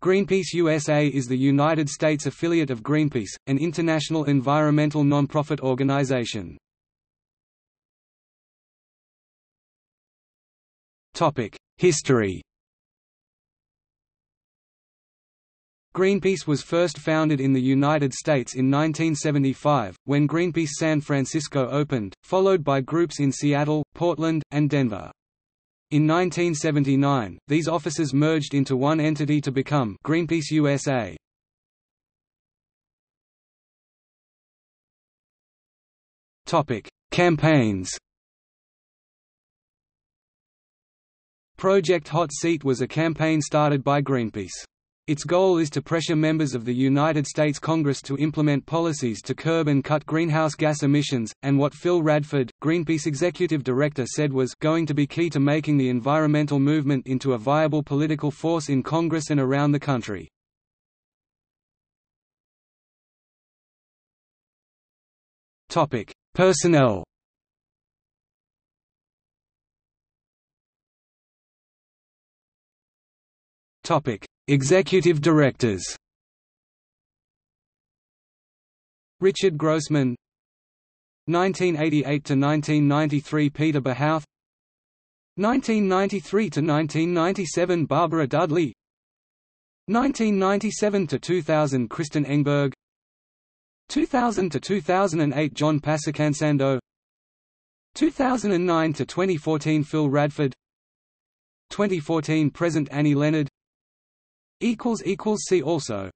Greenpeace USA is the United States affiliate of Greenpeace, an international environmental nonprofit organization. History. Greenpeace was first founded in the United States in 1975, when Greenpeace San Francisco opened, followed by groups in Seattle, Portland, and Denver. In 1979, these offices merged into one entity to become Greenpeace USA. Topic: Campaigns. Project Hot Seat was a campaign started by Greenpeace. Its goal is to pressure members of the United States Congress to implement policies to curb and cut greenhouse gas emissions, and what Phil Radford, Greenpeace executive director, said was going to be key to making the environmental movement into a viable political force in Congress and around the country. Topic: Personnel. Topic: Executive directors. Richard Grossman, 1988–1993 Peter Bahouth, 1993–1997 Barbara Dudley, 1997–2000 Kristen Engberg, 2000–2008 John Pasacansando, 2009–2014 Phil Radford, 2014 present Annie Leonard. See also